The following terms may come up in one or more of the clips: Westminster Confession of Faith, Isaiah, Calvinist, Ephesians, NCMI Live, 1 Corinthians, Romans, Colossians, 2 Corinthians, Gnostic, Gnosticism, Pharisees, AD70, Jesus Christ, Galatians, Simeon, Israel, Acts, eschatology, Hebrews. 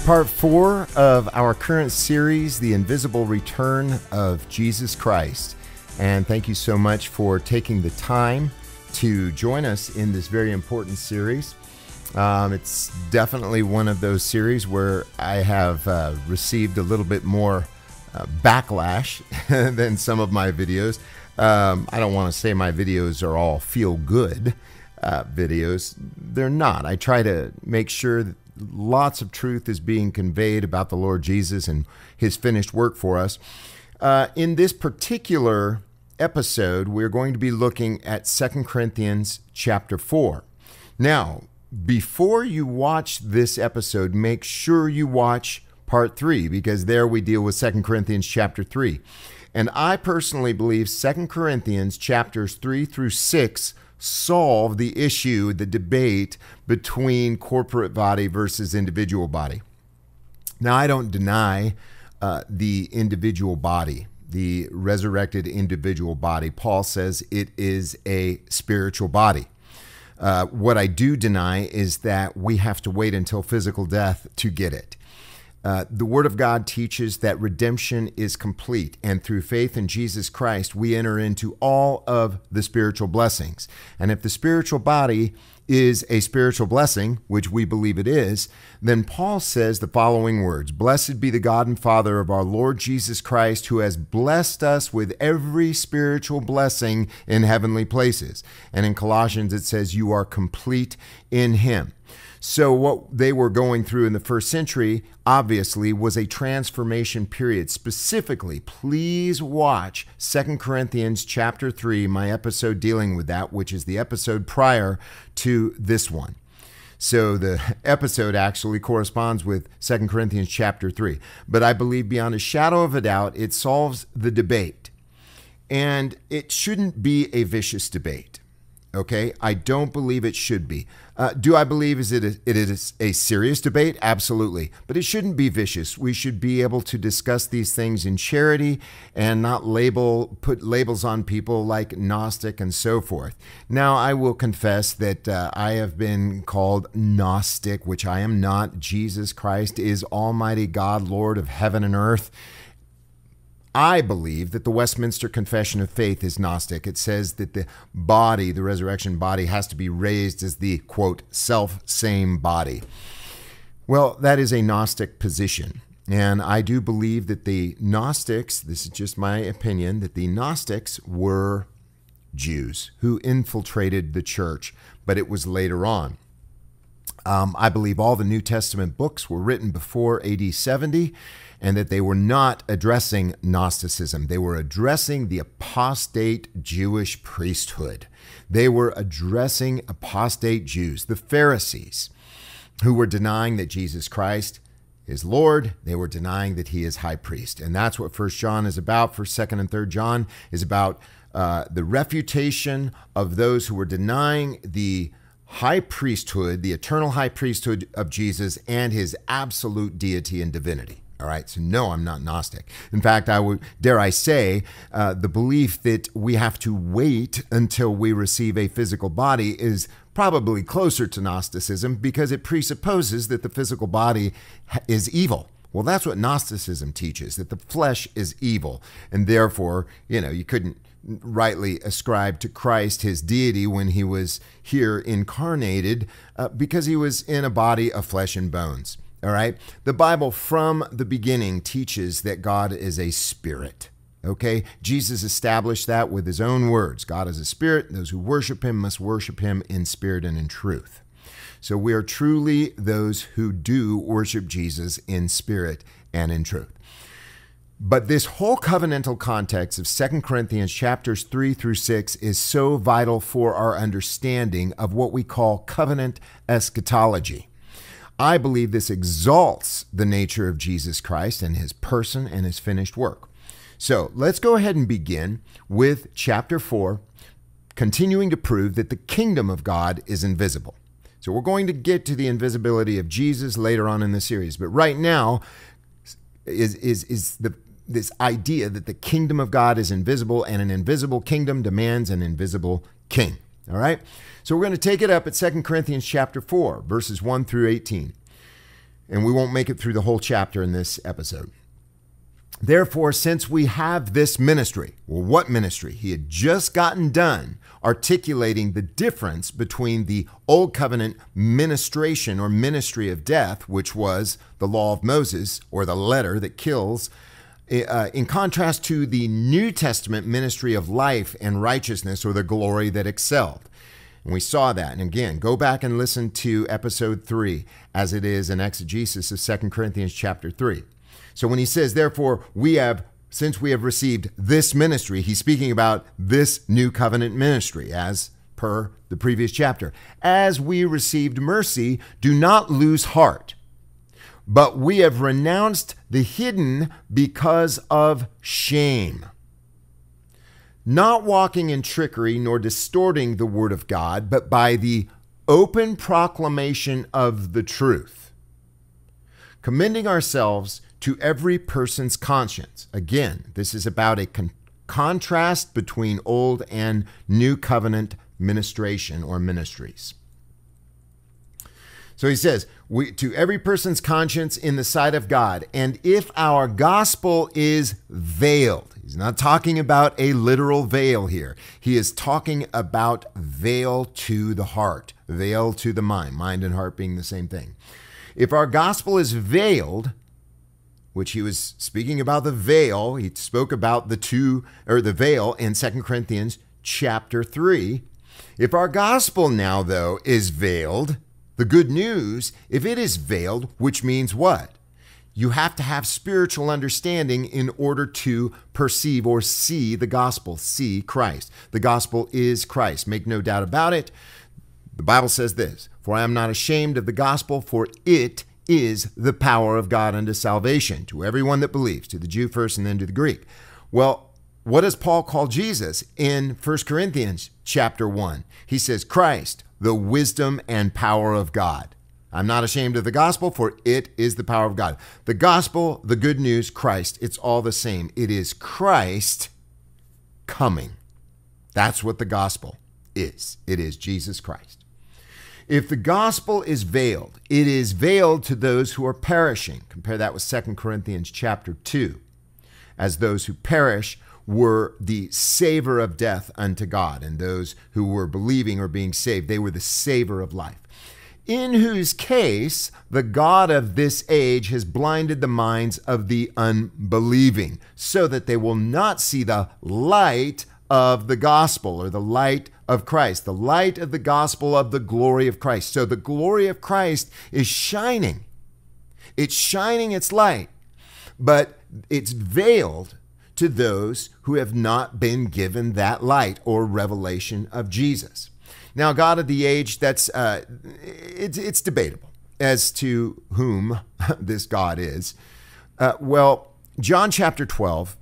is part 4 of our current series, The Invisible Return of Jesus Christ. And thank you so much for taking the time to join us in this very important series. It's definitely one of those series where I have received a little bit more backlash than some of my videos. I don't want to say my videos are all feel-good videos. They're not. I try to make sure that lots of truth is being conveyed about the Lord Jesus and his finished work for us. In this particular episode, we're going to be looking at 2 Corinthians chapter 4. Now, before you watch this episode, make sure you watch part 3, because there we deal with 2 Corinthians chapter 3. And I personally believe 2 Corinthians chapters 3 through 6 solve the issue, the debate between corporate body versus individual body. Now, I don't deny the individual body, the resurrected individual body. Paul says it is a spiritual body. What I do deny is that we have to wait until physical death to get it. The Word of God teaches that redemption is complete, and through faith in Jesus Christ, we enter into all of the spiritual blessings. And if the spiritual body is a spiritual blessing, which we believe it is, then Paul says the following words: "Blessed be the God and Father of our Lord Jesus Christ, who has blessed us with every spiritual blessing in heavenly places." And in Colossians, it says, "You are complete in him." So what they were going through in the first century, obviously, was a transformation period. Specifically, please watch 2 Corinthians chapter 3, my episode dealing with that, which is the episode prior to this one. So the episode actually corresponds with 2 Corinthians chapter 3. But I believe beyond a shadow of a doubt, it solves the debate. And it shouldn't be a vicious debate. Okay, I don't believe it should be. Do I believe it is a serious debate? Absolutely. But it shouldn't be vicious. We should be able to discuss these things in charity and not put labels on people like Gnostic and so forth. Now, I will confess that I have been called Gnostic, which I am not. Jesus Christ is Almighty God, Lord of heaven and earth. I believe that the Westminster Confession of Faith is Gnostic. It says that the body, the resurrection body, has to be raised as the, quote, self-same body. Well, that is a Gnostic position. And I do believe that the Gnostics, this is just my opinion, that the Gnostics were Jews who infiltrated the church, but it was later on. I believe all the New Testament books were written before AD 70, and that they were not addressing Gnosticism. They were addressing the apostate Jewish priesthood. They were addressing apostate Jews, the Pharisees, who were denying that Jesus Christ is Lord. They were denying that he is high priest. And that's what 1 John is about. 1st, 2nd, and 3rd John is about the refutation of those who were denying the high priesthood, the eternal high priesthood of Jesus, and his absolute deity and divinity. All right, so no, I'm not Gnostic. In fact, I would, dare I say, the belief that we have to wait until we receive a physical body is probably closer to Gnosticism, because it presupposes that the physical body is evil. Well, that's what Gnosticism teaches, that the flesh is evil, and therefore, you know, you couldn't rightly ascribed to Christ his deity when he was here incarnated, because he was in a body of flesh and bones. All right. The Bible from the beginning teaches that God is a spirit. Okay. Jesus established that with his own words. God is a spirit. Those who worship him must worship him in spirit and in truth. So we are truly those who do worship Jesus in spirit and in truth. But this whole covenantal context of 2 Corinthians chapters 3 through 6 is so vital for our understanding of what we call covenant eschatology. I believe this exalts the nature of Jesus Christ and his person and his finished work. So let's go ahead and begin with chapter 4, continuing to prove that the kingdom of God is invisible. So we're going to get to the invisibility of Jesus later on in the series, but right now is this idea that the kingdom of God is invisible, and an invisible kingdom demands an invisible king. All right. So we're going to take it up at 2 Corinthians chapter 4, verses 1 through 18. and we won't make it through the whole chapter in this episode. Therefore, since we have this ministry, well, what ministry? He had just gotten done articulating the difference between the Old Covenant ministration or ministry of death, which was the law of Moses or the letter that kills, in contrast to the New Testament ministry of life and righteousness or the glory that excelled. And we saw that. And again, go back and listen to episode 3 as it is an exegesis of 2 Corinthians chapter 3. So when he says, therefore, since we have received this ministry, he's speaking about this new covenant ministry as per the previous chapter. As we received mercy, do not lose heart, but we have renounced the hidden because of shame, not walking in trickery nor distorting the word of God, but by the open proclamation of the truth, commending ourselves to every person's conscience. Again, this is about a contrast between Old and New Covenant ministration or ministries. So he says, to every person's conscience in the sight of God, and if our gospel is veiled, he's not talking about a literal veil here. He is talking about veil to the heart, veil to the mind and heart being the same thing. If our gospel is veiled, which he was speaking about the veil. He spoke about the veil in 2 Corinthians chapter 3. If our gospel now, though, is veiled, the good news, if it is veiled, which means what? You have to have spiritual understanding in order to perceive or see the gospel, see Christ. The gospel is Christ. Make no doubt about it. The Bible says this, for I am not ashamed of the gospel, for it is the power of God unto salvation to everyone that believes, to the Jew first and then to the Greek. Well, what does Paul call Jesus in 1 Corinthians chapter 1? He says, Christ, the wisdom and power of God. I'm not ashamed of the gospel, for it is the power of God. The gospel, the good news, Christ, it's all the same. It is Christ coming. That's what the gospel is. It is Jesus Christ. If the gospel is veiled, it is veiled to those who are perishing. Compare that with 2 Corinthians chapter 2, as those who perish were the savor of death unto God, and those who were believing or being saved, they were the savor of life, in whose case the God of this age has blinded the minds of the unbelieving, so that they will not see the light of the gospel or the light of Christ, the light of the gospel of the glory of Christ. So the glory of Christ is shining. It's shining its light, but it's veiled to those who have not been given that light or revelation of Jesus. Now, God of the age, that's it's debatable as to whom this God is. Well, John chapter 12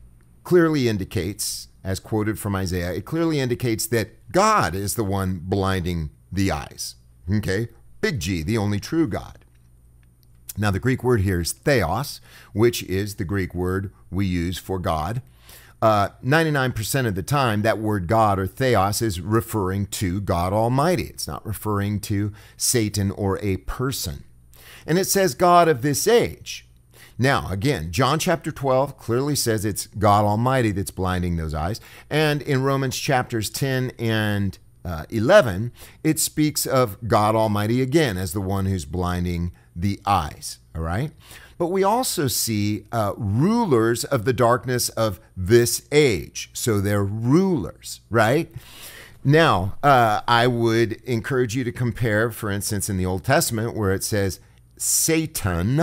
clearly indicates, as quoted from Isaiah, it clearly indicates that God is the one blinding the eyes. Okay, big G, the only true God. Now, the Greek word here is theos, which is the Greek word we use for God. 99% of the time, that word God or theos is referring to God Almighty. It's not referring to Satan or a person. And it says God of this age. Now, again, John chapter 12 clearly says it's God Almighty that's blinding those eyes. And in Romans chapters 10 and 11, it speaks of God Almighty again as the one who's blinding the eyes, all right? But we also see rulers of the darkness of this age. So they're rulers, right? Now, I would encourage you to compare, for instance, in the Old Testament where it says Satan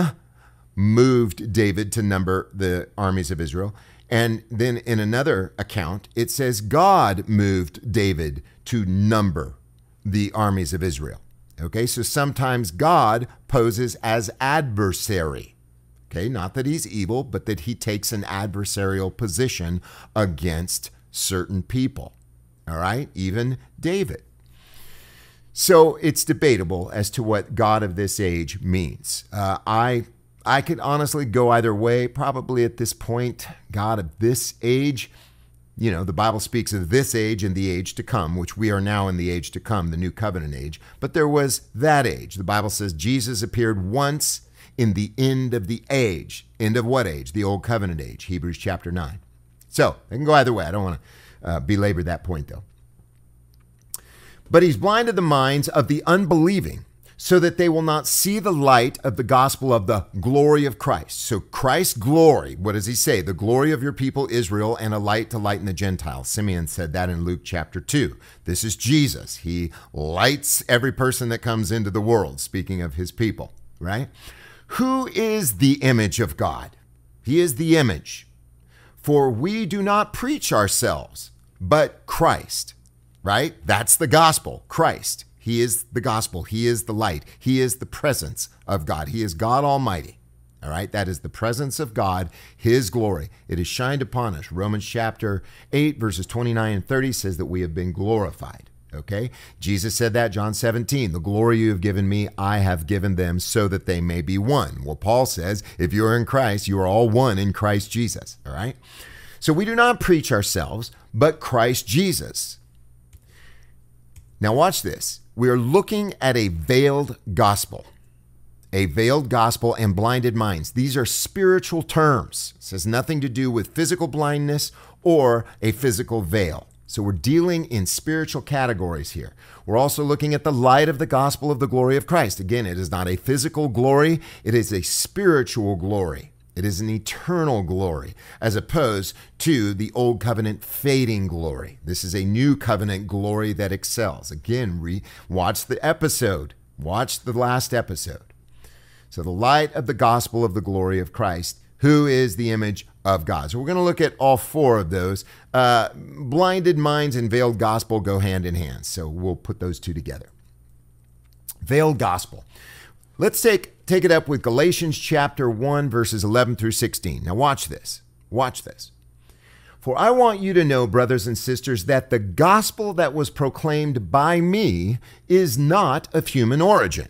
moved David to number the armies of Israel. And then in another account, it says God moved David to number the armies of Israel. Okay, so sometimes God poses as adversary. Okay, not that he's evil, but that he takes an adversarial position against certain people. All right, even David. So it's debatable as to what God of this age means. I could honestly go either way, probably at this point. God of this age, you know, the Bible speaks of this age and the age to come, which we are now in the age to come, the new covenant age. But there was that age. The Bible says Jesus appeared once in the end of the age. End of what age? The Old Covenant age, Hebrews chapter 9. So it can go either way. I don't want to belabor that point, though. But he's blinded the minds of the unbelieving, so that they will not see the light of the gospel of the glory of Christ. So Christ's glory, what does he say? The glory of your people Israel, and a light to lighten the Gentiles. Simeon said that in Luke chapter 2. This is Jesus. He lights every person that comes into the world, speaking of his people, right? Who is the image of God? He is the image. For we do not preach ourselves, but Christ, right? That's the gospel, Christ. He is the gospel. He is the light. He is the presence of God. He is God Almighty. All right. That is the presence of God, his glory. It is shined upon us. Romans chapter 8, verses 29 and 30 says that we have been glorified. Okay. Jesus said that, John 17, the glory you have given me, I have given them so that they may be one. Well, Paul says, if you are in Christ, you are all one in Christ Jesus. All right. So we do not preach ourselves, but Christ Jesus. Now watch this. We are looking at a veiled gospel and blinded minds. These are spiritual terms. This has nothing to do with physical blindness or a physical veil. So we're dealing in spiritual categories here. We're also looking at the light of the gospel of the glory of Christ. Again, it is not a physical glory. It is a spiritual glory. It is an eternal glory, as opposed to the old covenant fading glory. This is a new covenant glory that excels. Again, watch the episode. Watch the last episode. So the light of the gospel of the glory of Christ, who is the image of God. So we're going to look at all four of those. Blinded minds and veiled gospel go hand in hand. So we'll put those two together. Veiled gospel. Let's take it up with Galatians chapter 1, verses 11 through 16. Now watch this. Watch this. For I want you to know, brothers and sisters, that the gospel that was proclaimed by me is not of human origin.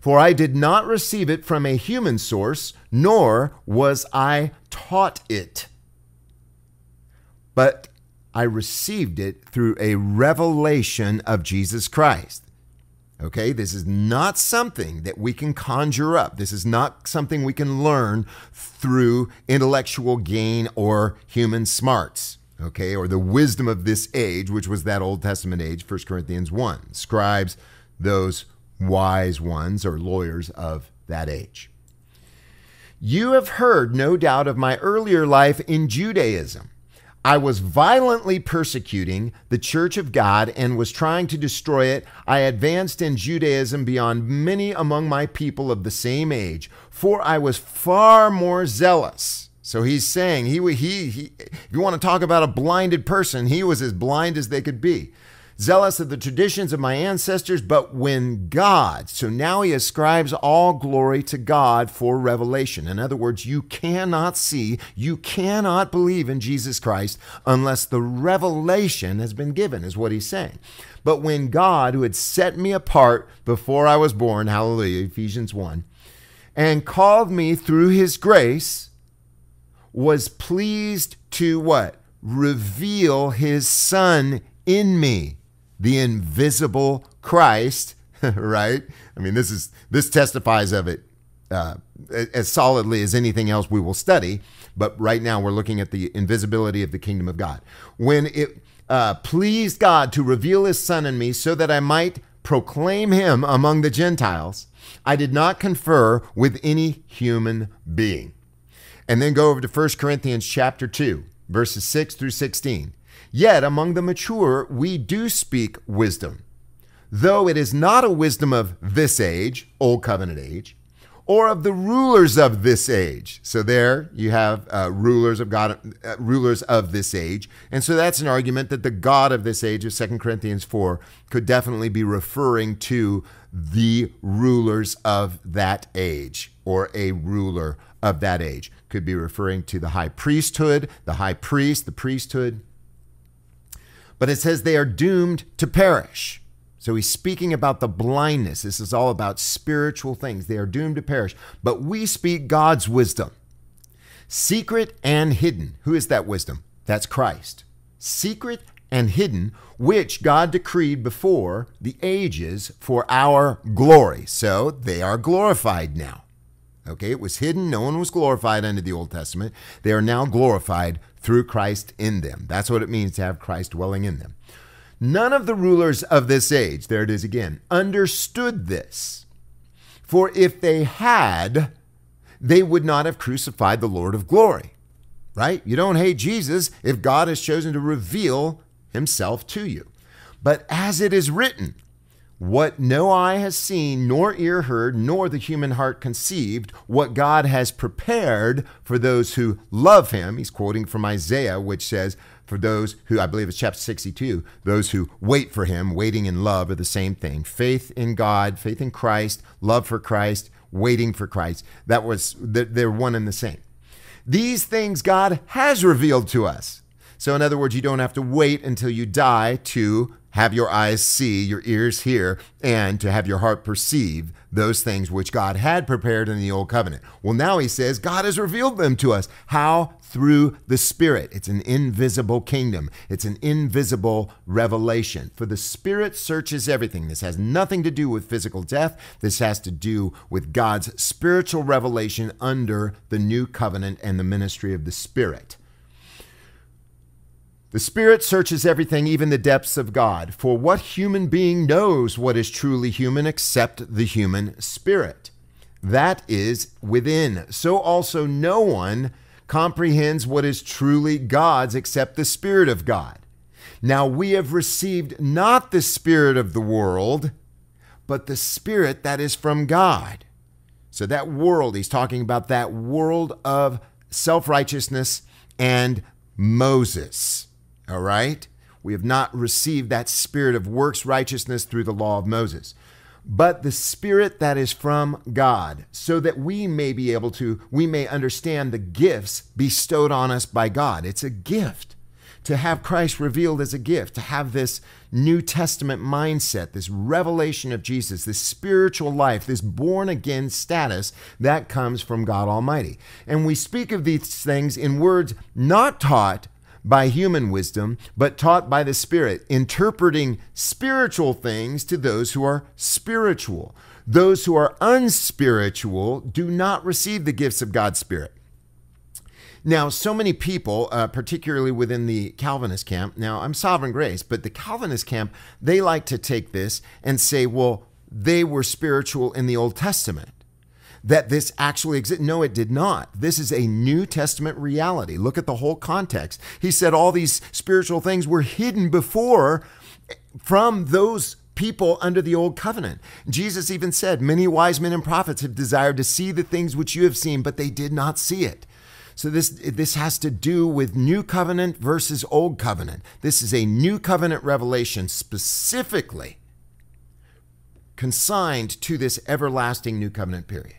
For I did not receive it from a human source, nor was I taught it. But I received it through a revelation of Jesus Christ. Okay, this is not something that we can conjure up. This is not something we can learn through intellectual gain or human smarts, okay, or the wisdom of this age, which was that Old Testament age, 1 Corinthians 1. Scribes, those wise ones or lawyers of that age. You have heard, no doubt, of my earlier life in Judaism. I was violently persecuting the church of God and was trying to destroy it. I advanced in Judaism beyond many among my people of the same age, for I was far more zealous. So he's saying, if you want to talk about a blinded person, he was as blind as they could be. Zealous of the traditions of my ancestors, but when God, so now he ascribes all glory to God for revelation. In other words, you cannot see, you cannot believe in Jesus Christ unless the revelation has been given, is what he's saying. But when God, who had set me apart before I was born, hallelujah, Ephesians 1, and called me through his grace, was pleased to what? Reveal his son in me, the invisible Christ, right? I mean, this testifies of it as solidly as anything else we will study. But right now we're looking at the invisibility of the kingdom of God. When it pleased God to reveal his son in me so that I might proclaim him among the Gentiles, I did not confer with any human being. And then go over to 1 Corinthians chapter 2, verses 6 through 16. Yet among the mature, we do speak wisdom, though it is not a wisdom of this age, old covenant age, or of the rulers of this age. So there you have rulers of God, rulers of this age. And so that's an argument that the God of this age of 2 Corinthians 4 could definitely be referring to the rulers of that age, or a ruler of that age. Could be referring to the high priesthood, the high priest, the priesthood. But it says they are doomed to perish. So he's speaking about the blindness. This is all about spiritual things. They are doomed to perish. But we speak God's wisdom, secret and hidden. Who is that wisdom? That's Christ. Secret and hidden, which God decreed before the ages for our glory. So they are glorified now. Okay, it was hidden. No one was glorified under the Old Testament. They are now glorified through Christ in them. That's what it means to have Christ dwelling in them. None of the rulers of this age, there it is again, understood this. For if they had, they would not have crucified the Lord of glory. Right? You don't hate Jesus if God has chosen to reveal himself to you. But as it is written, what no eye has seen, nor ear heard, nor the human heart conceived, what God has prepared for those who love him. He's quoting from Isaiah, which says, for those who, I believe it's chapter 62, those who wait for him, waiting in love are the same thing. Faith in God, faith in Christ, love for Christ, waiting for Christ. That was, they're one and the same. These things God has revealed to us. So in other words, you don't have to wait until you die to have your eyes see, your ears hear, and to have your heart perceive those things which God had prepared in the Old Covenant. Well, now he says God has revealed them to us. How? Through the Spirit. It's an invisible kingdom. It's an invisible revelation. For the Spirit searches everything. This has nothing to do with physical death. This has to do with God's spiritual revelation under the new covenant and the ministry of the Spirit. The Spirit searches everything, even the depths of God. For what human being knows what is truly human except the human spirit? That is within. So also no one comprehends what is truly God's except the Spirit of God. Now we have received not the spirit of the world, but the Spirit that is from God. So that world, he's talking about that world of self-righteousness and Moses. All right? We have not received that spirit of works righteousness through the law of Moses, but the Spirit that is from God, so that we may understand the gifts bestowed on us by God. It's a gift to have Christ revealed as a gift, to have this New Testament mindset, this revelation of Jesus, this spiritual life, this born again status that comes from God Almighty. And we speak of these things in words not taught by human wisdom, but taught by the Spirit, interpreting spiritual things to those who are spiritual. Those who are unspiritual do not receive the gifts of God's Spirit. Now, so many people, particularly within the Calvinist camp, now I'm Sovereign Grace, but the Calvinist camp, they like to take this and say, well, they were spiritual in the Old Testament. That this actually exists. No, it did not. This is a New Testament reality. Look at the whole context. He said all these spiritual things were hidden before from those people under the Old Covenant. Jesus even said, many wise men and prophets have desired to see the things which you have seen, but they did not see it. So this has to do with New Covenant versus Old Covenant. This is a New Covenant revelation specifically consigned to this everlasting New Covenant period.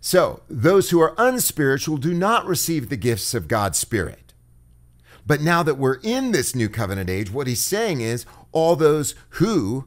So those who are unspiritual do not receive the gifts of God's Spirit. But now that we're in this New Covenant age, what he's saying is all those who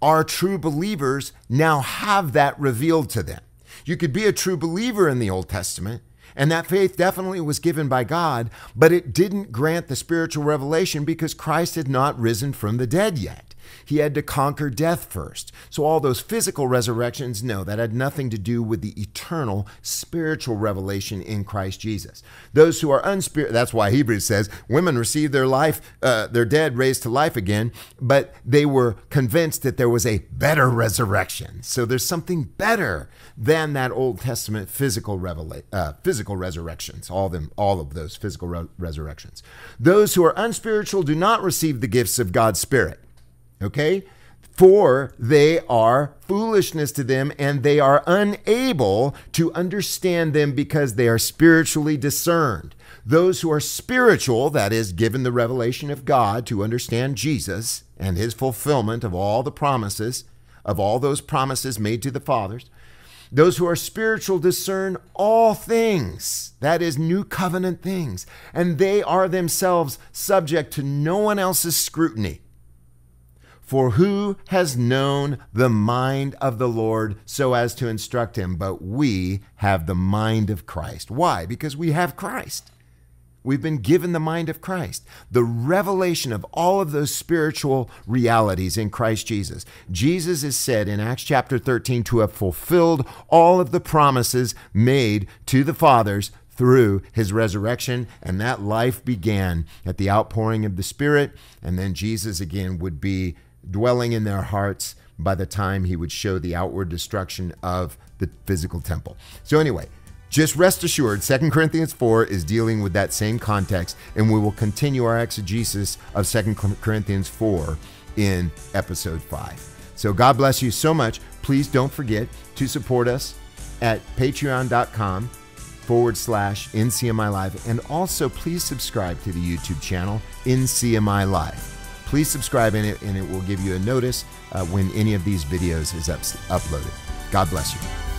are true believers now have that revealed to them. You could be a true believer in the Old Testament, and that faith definitely was given by God, but it didn't grant the spiritual revelation because Christ had not risen from the dead yet. He had to conquer death first. So all those physical resurrections, no, that had nothing to do with the eternal spiritual revelation in Christ Jesus. Those who are unspiritual, that's why Hebrews says women received their dead raised to life again, but they were convinced that there was a better resurrection. So there's something better than that Old Testament physical resurrections, all of those physical resurrections. Those who are unspiritual do not receive the gifts of God's Spirit. Okay? For they are foolishness to them, and they are unable to understand them because they are spiritually discerned. Those who are spiritual, that is, given the revelation of God to understand Jesus and his fulfillment of all the promises, of all those promises made to the fathers, those who are spiritual discern all things, that is, New Covenant things, and they are themselves subject to no one else's scrutiny. For who has known the mind of the Lord so as to instruct him? But we have the mind of Christ. Why? Because we have Christ. We've been given the mind of Christ, the revelation of all of those spiritual realities in Christ Jesus. Jesus is said in Acts chapter 13 to have fulfilled all of the promises made to the fathers through his resurrection, and that life began at the outpouring of the Spirit, and then Jesus again would be dwelling in their hearts by the time he would show the outward destruction of the physical temple. So anyway, just rest assured, 2 Corinthians 4 is dealing with that same context, and we will continue our exegesis of 2 Corinthians 4 in episode 5. So God bless you so much. Please don't forget to support us at patreon.com/NCMI Live. And also please subscribe to the YouTube channel, NCMI Live. Please subscribe in it, and it will give you a notice when any of these videos is uploaded. God bless you.